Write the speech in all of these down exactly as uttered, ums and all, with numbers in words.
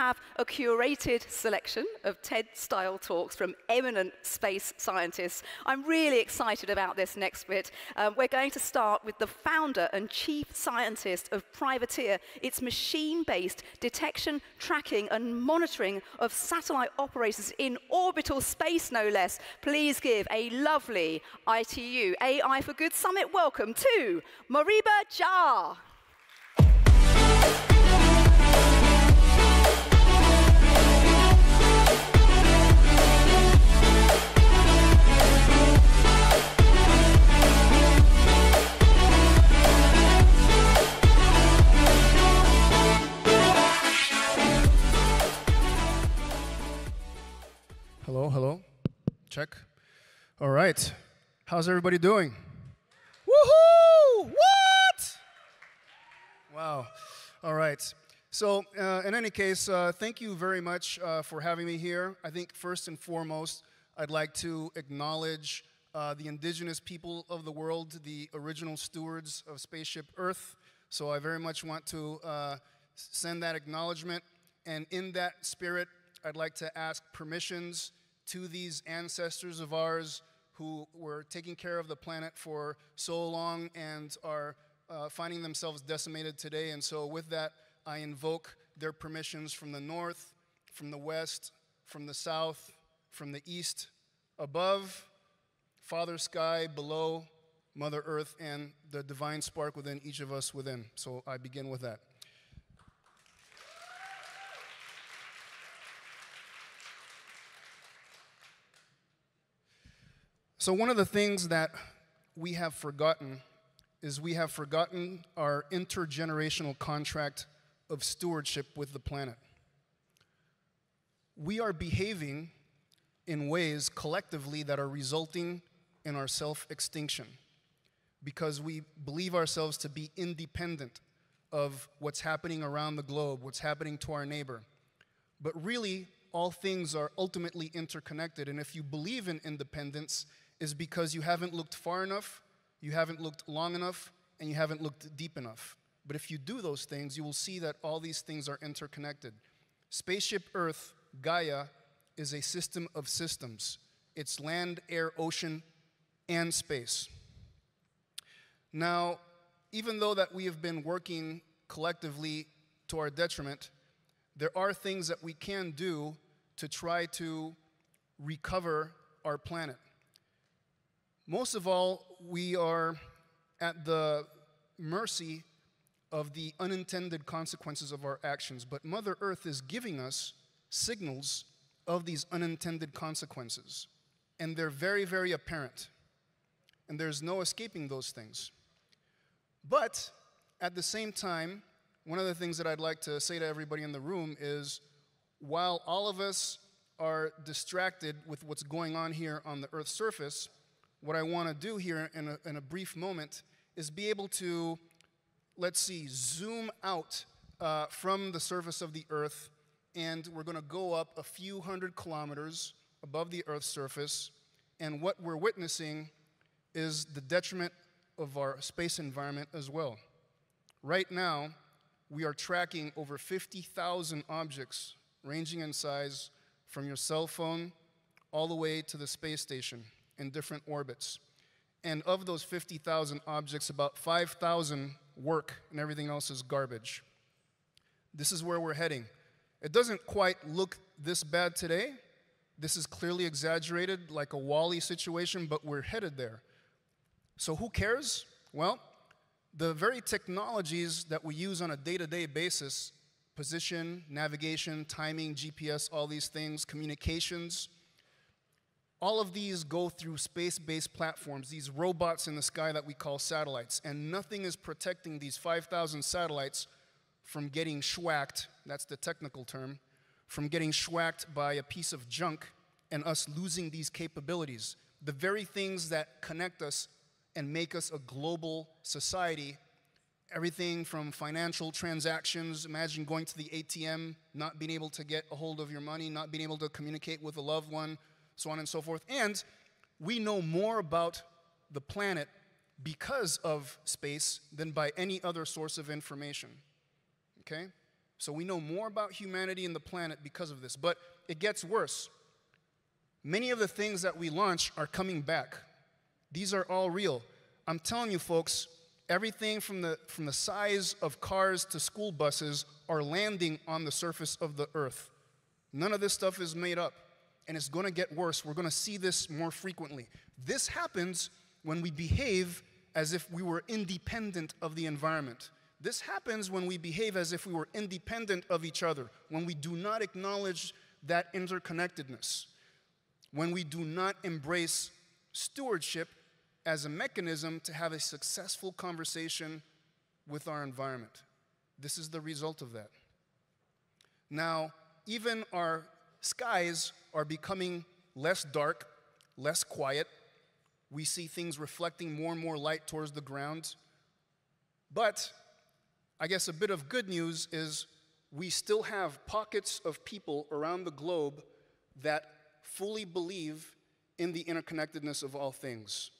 have a curated selection of TED-style talks from eminent space scientists. I'm really excited about this next bit. Um, we're going to start with the founder and chief scientist of Privateer. It's machine-based detection, tracking, and monitoring of satellite operators in orbital space, no less. Please give a lovely I T U A I for Good Summit welcome to Moriba Jah. Hello, hello. Check. All right. How's everybody doing? Woohoo! What? Wow. All right. So uh, in any case, uh, thank you very much uh, for having me here. I think first and foremost, I'd like to acknowledge uh, the indigenous people of the world, the original stewards of Spaceship Earth. So I very much want to uh, send that acknowledgement. And in that spirit, I'd like to ask permissions to these ancestors of ours who were taking care of the planet for so long and are uh, finding themselves decimated today. And so with that, I invoke their permissions from the north, from the west, from the south, from the east, above, Father Sky, below, Mother Earth, and the divine spark within each of us within. So I begin with that. So one of the things that we have forgotten is we have forgotten our intergenerational contract of stewardship with the planet. We are behaving in ways collectively that are resulting in our self-extinction because we believe ourselves to be independent of what's happening around the globe, what's happening to our neighbor. But really, all things are ultimately interconnected, and if you believe in independence, is because you haven't looked far enough, you haven't looked long enough, and you haven't looked deep enough. But if you do those things, you will see that all these things are interconnected. Spaceship Earth, Gaia, is a system of systems. It's land, air, ocean, and space. Now, even though that we have been working collectively to our detriment, there are things that we can do to try to recover our planet. Most of all, we are at the mercy of the unintended consequences of our actions, but Mother Earth is giving us signals of these unintended consequences, and they're very, very apparent, and there's no escaping those things. But at the same time, one of the things that I'd like to say to everybody in the room is, while all of us are distracted with what's going on here on the Earth's surface, what I want to do here in a, in a brief moment is be able to, let's see, zoom out uh, from the surface of the Earth, and we're going to go up a few hundred kilometers above the Earth's surface, and what we're witnessing is the detriment of our space environment as well. Right now, we are tracking over fifty thousand objects, ranging in size from your cell phone all the way to the space station, in different orbits. And of those fifty thousand objects, about five thousand work and everything else is garbage. This is where we're heading. It doesn't quite look this bad today. This is clearly exaggerated, like a WALL-E situation, but we're headed there. So who cares? Well, the very technologies that we use on a day-to-day basis, position, navigation, timing, G P S, all these things, communications, all of these go through space-based platforms, these robots in the sky that we call satellites, and nothing is protecting these five thousand satellites from getting schwacked, that's the technical term, from getting schwacked by a piece of junk and us losing these capabilities. The very things that connect us and make us a global society, everything from financial transactions, imagine going to the A T M, not being able to get a hold of your money, not being able to communicate with a loved one, so on and so forth. And we know more about the planet because of space than by any other source of information, okay? So we know more about humanity and the planet because of this. But it gets worse. Many of the things that we launch are coming back. These are all real. I'm telling you, folks, everything from the, from the size of cars to school buses are landing on the surface of the Earth. None of this stuff is made up, and it's going to get worse. We're going to see this more frequently. This happens when we behave as if we were independent of the environment. This happens when we behave as if we were independent of each other, when we do not acknowledge that interconnectedness, when we do not embrace stewardship as a mechanism to have a successful conversation with our environment. This is the result of that. Now, even our skies are becoming less dark, less quiet. We see things reflecting more and more light towards the ground. But I guess a bit of good news is we still have pockets of people around the globe that fully believe in the interconnectedness of all things.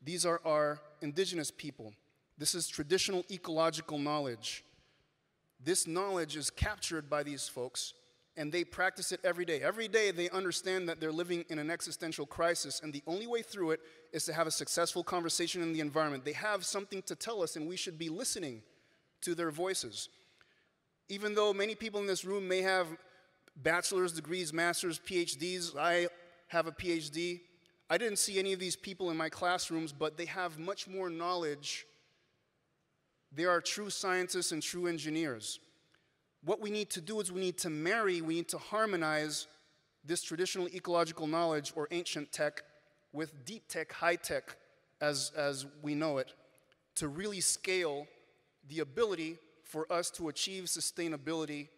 These are our indigenous people. This is traditional ecological knowledge. This knowledge is captured by these folks, and they practice it every day. Every day they understand that they're living in an existential crisis, and the only way through it is to have a successful conversation in the environment. They have something to tell us, and we should be listening to their voices. Even though many people in this room may have bachelor's degrees, master's, PhDs, I have a PhD. I didn't see any of these people in my classrooms, but they have much more knowledge. They are true scientists and true engineers. What we need to do is we need to marry, we need to harmonize this traditional ecological knowledge or ancient tech with deep tech, high tech, as, as we know it, to really scale the ability for us to achieve sustainability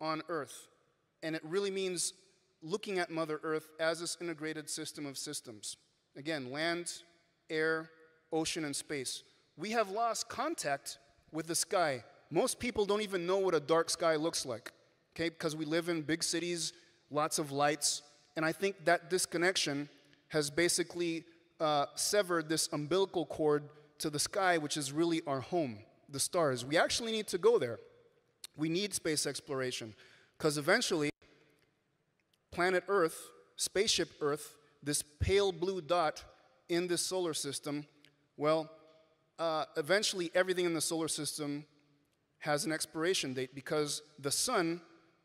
on Earth. And it really means looking at Mother Earth as this integrated system of systems. Again, land, air, ocean, and space. We have lost contact with the sky. Most people don't even know what a dark sky looks like, okay? Because we live in big cities, lots of lights, and I think that disconnection has basically uh, severed this umbilical cord to the sky, which is really our home, the stars. We actually need to go there. We need space exploration, because eventually, planet Earth, spaceship Earth, this pale blue dot in this solar system, well, uh, eventually everything in the solar system has an expiration date, because the sun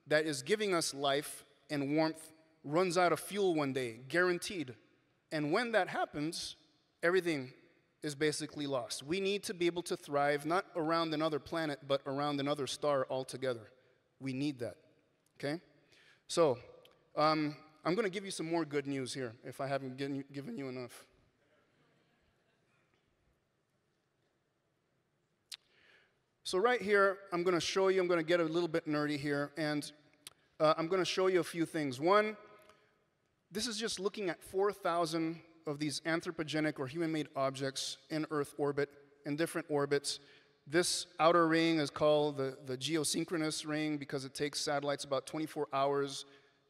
that is giving us life and warmth runs out of fuel one day, guaranteed. And when that happens, everything is basically lost. We need to be able to thrive not around another planet, but around another star altogether. We need that, okay? So, um, I'm gonna give you some more good news here, if I haven't given you enough. So right here, I'm gonna show you, I'm gonna get a little bit nerdy here, and uh, I'm gonna show you a few things. One, this is just looking at four thousand of these anthropogenic or human-made objects in Earth orbit, in different orbits. This outer ring is called the, the geosynchronous ring, because it takes satellites about twenty-four hours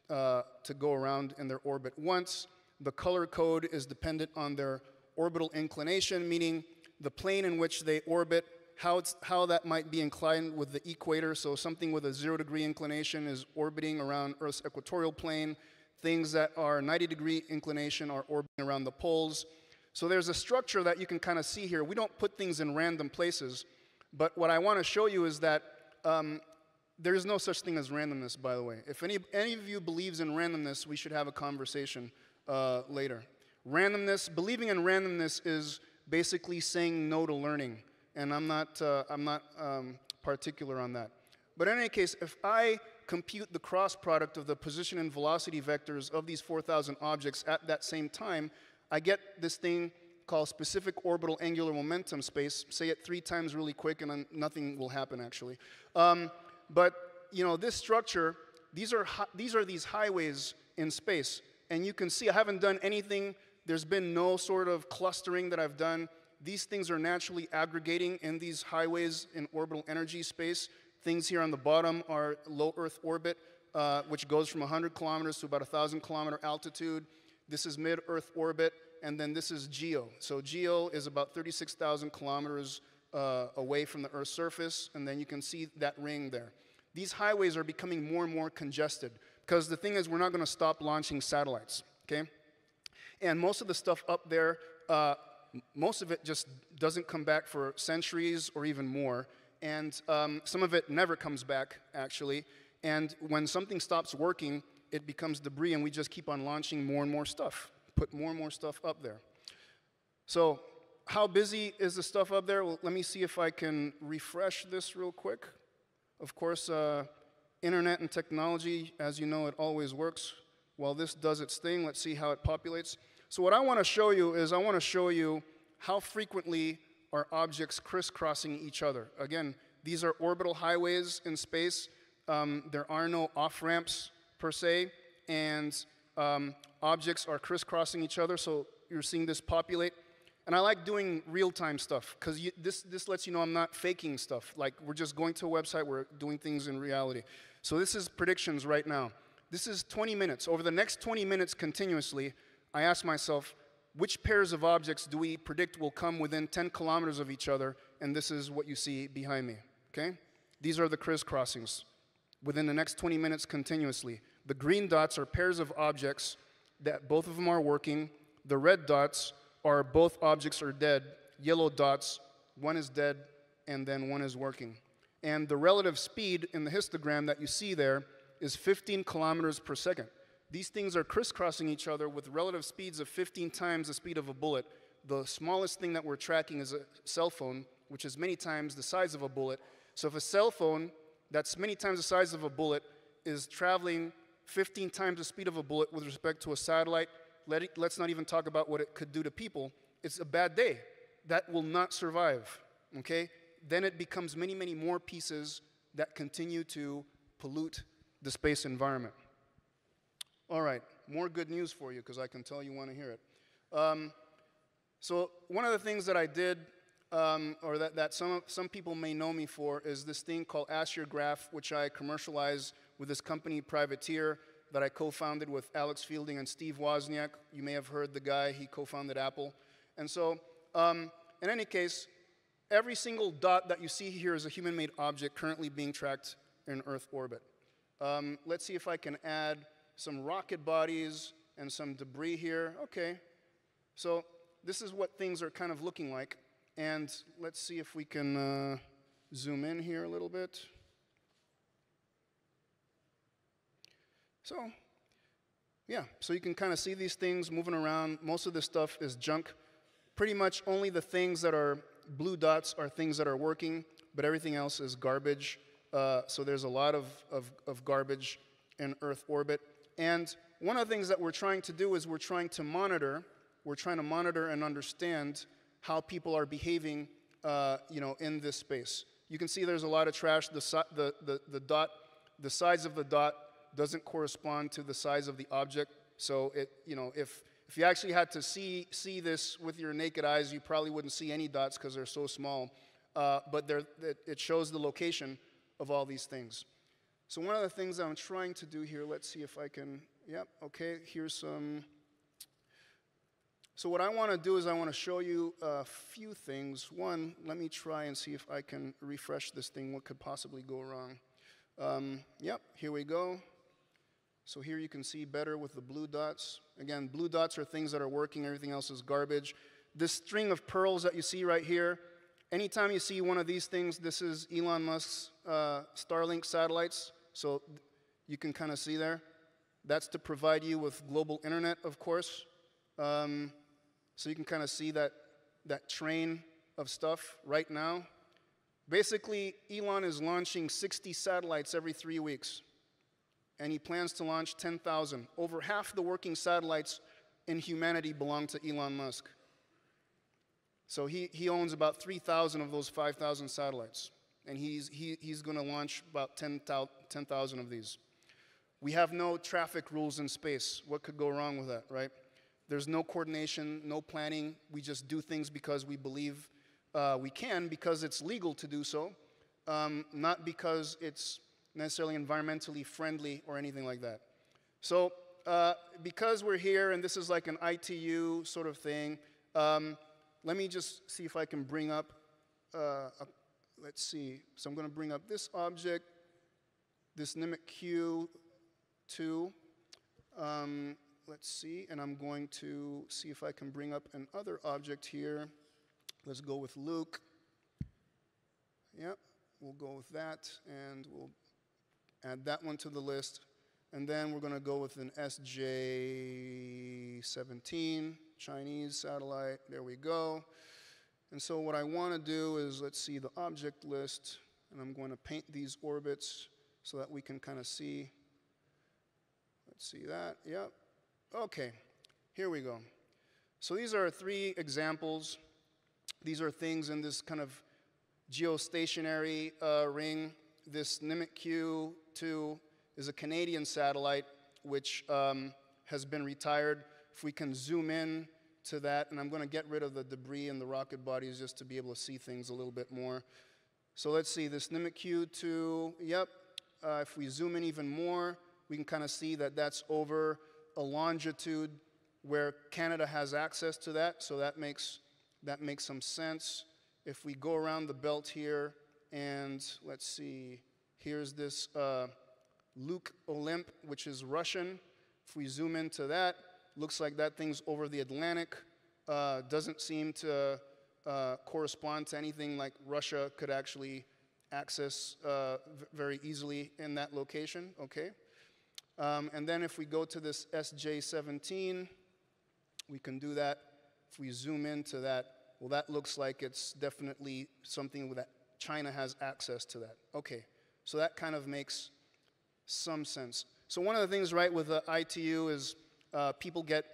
uh, to go around in their orbit once. The color code is dependent on their orbital inclination, meaning the plane in which they orbit, how, it's, how that might be inclined with the equator. So something with a zero degree inclination is orbiting around Earth's equatorial plane. Things that are ninety degree inclination are orbiting around the poles. So there's a structure that you can kind of see here. We don't put things in random places. But what I want to show you is that um, there is no such thing as randomness, by the way. If any, any of you believes in randomness, we should have a conversation uh, later. Randomness, believing in randomness is basically saying no to learning. And I'm not, uh, I'm not um, particular on that. But in any case, if I compute the cross product of the position and velocity vectors of these four thousand objects at that same time, I get this thing called specific orbital angular momentum space. Say it three times really quick and nothing will happen, actually. Um, but you know, this structure, these are, these are these highways in space. And you can see I haven't done anything. There's been no sort of clustering that I've done. These things are naturally aggregating in these highways in orbital energy space. Things here on the bottom are low Earth orbit, uh, which goes from one hundred kilometers to about one thousand kilometer altitude. This is mid-Earth orbit. And then this is geo. So geo is about thirty-six thousand kilometers uh, away from the Earth's surface. And then you can see that ring there. these highways are becoming more and more congested. Because the thing is, we're not going to stop launching satellites, okay? And most of the stuff up there, uh, most of it just doesn't come back for centuries or even more. And um, some of it never comes back, actually. And when something stops working, it becomes debris, and we just keep on launching more and more stuff, put more and more stuff up there. So how busy is the stuff up there? Well, let me see if I can refresh this real quick. Of course, uh, internet and technology, as you know, it always works. While this does its thing, let's see how it populates. So what I want to show you is I want to show you how frequently are objects crisscrossing each other. Again, these are orbital highways in space. Um, there are no off-ramps, per se, and um, objects are crisscrossing each other, so you're seeing this populate. And I like doing real-time stuff, because this, this lets you know I'm not faking stuff. Like, we're just going to a website, we're doing things in reality. So this is predictions right now. This is twenty minutes. Over the next twenty minutes continuously, I ask myself, which pairs of objects do we predict will come within ten kilometers of each other? And this is what you see behind me, okay? These are the crisscrossings within the next twenty minutes continuously. The green dots are pairs of objects that both of them are working. The red dots are both objects are dead. Yellow dots, one is dead and then one is working. And the relative speed in the histogram that you see there is fifteen kilometers per second. These things are crisscrossing each other with relative speeds of fifteen times the speed of a bullet. The smallest thing that we're tracking is a cell phone, which is many times the size of a bullet. So if a cell phone that's many times the size of a bullet is traveling fifteen times the speed of a bullet with respect to a satellite, let it, let's not even talk about what it could do to people. It's a bad day. That will not survive, okay? Then it becomes many, many more pieces that continue to pollute the space environment. All right, more good news for you, because I can tell you want to hear it. Um, so one of the things that I did, um, or that, that some, some people may know me for, is this thing called AstroGraph, which I commercialize with this company, Privateer, that I co-founded with Alex Fielding and Steve Wozniak. You may have heard the guy, he co-founded Apple. And so, um, in any case, every single dot that you see here is a human-made object currently being tracked in Earth orbit. Um, let's see if I can add some rocket bodies and some debris here. Okay, so this is what things are kind of looking like. And let's see if we can uh, zoom in here a little bit. So, yeah, so you can kind of see these things moving around. Most of this stuff is junk. Pretty much only the things that are blue dots are things that are working, but everything else is garbage. Uh, so there's a lot of, of, of garbage in Earth orbit. And one of the things that we're trying to do is we're trying to monitor, we're trying to monitor and understand how people are behaving uh, you know, in this space. You can see there's a lot of trash. The, si the, the, the, dot, the size of the dot doesn't correspond to the size of the object. So it, you know, if, if you actually had to see, see this with your naked eyes, you probably wouldn't see any dots because they're so small. Uh, but it, it shows the location of all these things. So one of the things that I'm trying to do here, let's see if I can, yep, okay, here's some. So what I want to do is I want to show you a few things. One, let me try and see if I can refresh this thing, what could possibly go wrong. Um, yep, here we go. So here you can see better with the blue dots. Again, blue dots are things that are working, everything else is garbage. This string of pearls that you see right here, anytime you see one of these things, this is Elon Musk's uh, Starlink satellites. So you can kind of see there. That's to provide you with global internet, of course. Um, so you can kind of see that, that train of stuff right now. Basically, Elon is launching sixty satellites every three weeks. And he plans to launch ten thousand. Over half the working satellites in humanity belong to Elon Musk. So he, he owns about three thousand of those five thousand satellites. And he's, he, he's going to launch about ten thousand of these. We have no traffic rules in space. What could go wrong with that, right? There's no coordination, no planning. We just do things because we believe uh, we can, because it's legal to do so, um, not because it's necessarily environmentally friendly or anything like that. So uh, because we're here, and this is like an I T U sort of thing, um, let me just see if I can bring up, uh, a, let's see. So I'm going to bring up this object. this Nimiq Q two, um, let's see, and I'm going to see if I can bring up another object here. Let's go with Luch. Yep, we'll go with that, and we'll add that one to the list. And then we're going to go with an S J seventeen, Chinese satellite. There we go. And so what I want to do is, let's see the object list, and I'm going to paint these orbits so that we can kind of see. Let's see that. Yep. OK, here we go. So these are three examples. These are things in this kind of geostationary uh, ring. This Nimiq Q two is a Canadian satellite which um, has been retired. If we can zoom in to that, and I'm going to get rid of the debris and the rocket bodies just to be able to see things a little bit more. So let's see, this Nimiq Q two, yep. Uh, if we zoom in even more, we can kind of see that that's over a longitude where Canada has access to that, so that makes, that makes some sense. If we go around the belt here, and let's see, here's this uh, Luch Olymp, which is Russian. If we zoom into that, looks like that thing's over the Atlantic. Uh, doesn't seem to uh, correspond to anything like Russia could actually access uh, very easily in that location, okay? Um, and then if we go to this S J seventeen, we can do that. If we zoom into that, well, that looks like it's definitely something that China has access to that. Okay, so that kind of makes some sense. So one of the things, right, with the I T U is uh, people get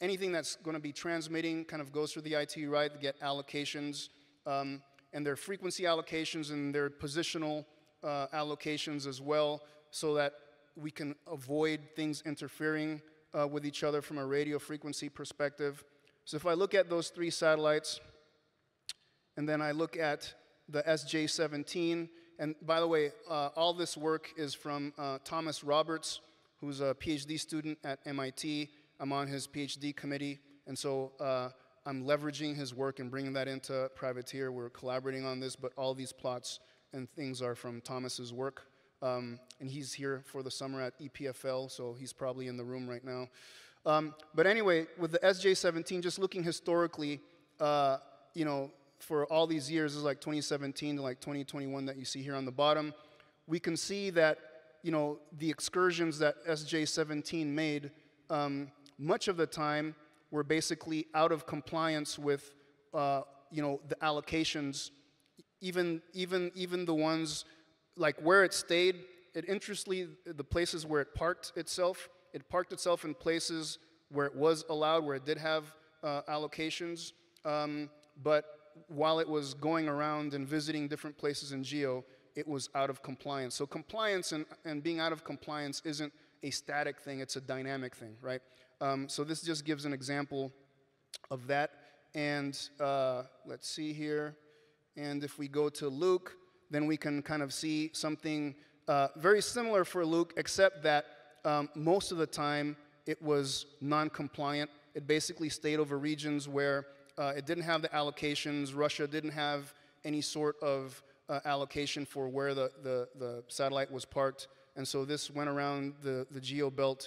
anything that's going to be transmitting kind of goes through the I T U, right? They get allocations, um, and their frequency allocations and their positional uh, allocations as well, so that we can avoid things interfering uh, with each other from a radio frequency perspective. So if I look at those three satellites, and then I look at the S J seventeen, and by the way, uh, all this work is from uh, Thomas Roberts, who's a PhD student at M I T. I'm on his PhD committee, and so uh, I'm leveraging his work and bringing that into Privateer. We're collaborating on this, but all these plots and things are from Thomas's work. Um, and he's here for the summer at E P F L, so he's probably in the room right now. Um, but anyway, with the S J seventeen, just looking historically, uh, you know, for all these years, is like twenty seventeen to like twenty twenty-one that you see here on the bottom, we can see that, you know, the excursions that S J seventeen made, um, much of the time were basically out of compliance with, uh, you know, the allocations, even, even, even the ones, like where it stayed, it interestingly, the places where it parked itself, it parked itself in places where it was allowed, where it did have uh, allocations, um, but while it was going around and visiting different places in geo, it was out of compliance. So compliance and, and being out of compliance isn't a static thing, it's a dynamic thing, right? Um, so this just gives an example of that. And uh, let's see here. And if we go to Luch, then we can kind of see something uh, very similar for Luch, except that um, most of the time it was non-compliant. It basically stayed over regions where Uh, it didn't have the allocations. Russia didn't have any sort of uh, allocation for where the, the, the satellite was parked. And so this went around the, the geo belt,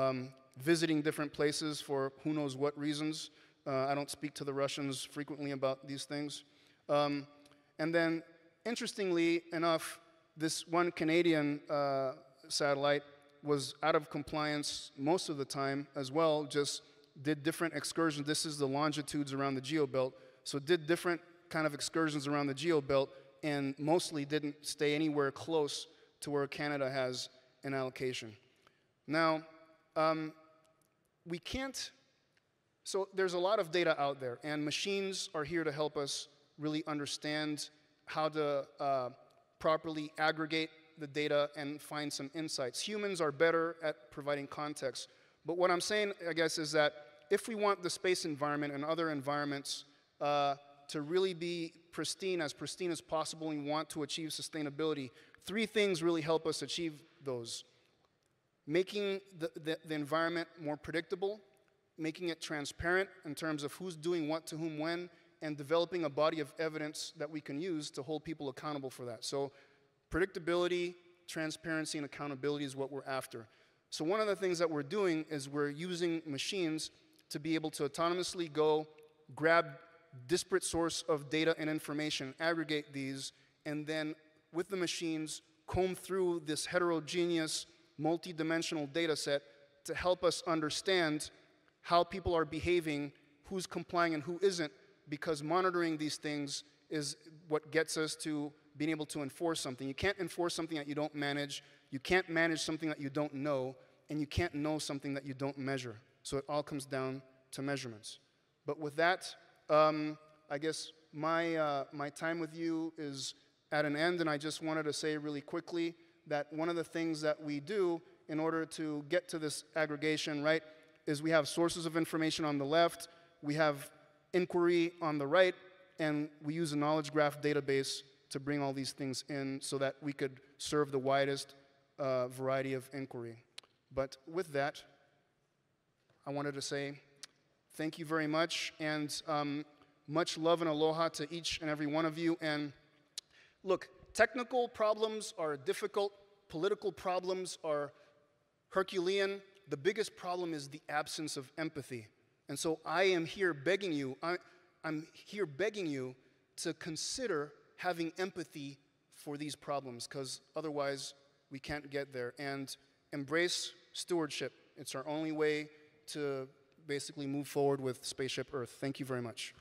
um, visiting different places for who knows what reasons. Uh, I don't speak to the Russians frequently about these things. Um, and then, interestingly enough, this one Canadian uh, satellite was out of compliance most of the time as well, just did different excursions. This is the longitudes around the geobelt. So did different kind of excursions around the geobelt and mostly didn't stay anywhere close to where Canada has an allocation. Now, um, we can't, so there's a lot of data out there, and machines are here to help us really understand how to uh, properly aggregate the data and find some insights. Humans are better at providing context. But what I'm saying, I guess, is that if we want the space environment and other environments uh, to really be pristine, as pristine as possible, and we want to achieve sustainability, three things really help us achieve those. Making the, the, the environment more predictable, making it transparent in terms of who's doing what to whom when, and developing a body of evidence that we can use to hold people accountable for that. So predictability, transparency and accountability is what we're after. So one of the things that we're doing is we're using machines to be able to autonomously go grab disparate source of data and information, aggregate these, and then with the machines comb through this heterogeneous multi-dimensional data set to help us understand how people are behaving, who's complying and who isn't, because monitoring these things is what gets us to being able to enforce something. You can't enforce something that you don't manage, you can't manage something that you don't know, and you can't know something that you don't measure. So it all comes down to measurements. But with that, um, I guess my, uh, my time with you is at an end, and I just wanted to say really quickly that one of the things that we do in order to get to this aggregation, right, is we have sources of information on the left, we have inquiry on the right, and we use a knowledge graph database to bring all these things in so that we could serve the widest uh, variety of inquiry. But with that, I wanted to say thank you very much, and um, much love and aloha to each and every one of you. And look, technical problems are difficult, political problems are Herculean. The biggest problem is the absence of empathy. And so I am here begging you, I, I'm here begging you to consider having empathy for these problems, because otherwise we can't get there. And embrace stewardship. It's our only way to basically move forward with Spaceship Earth. Thank you very much.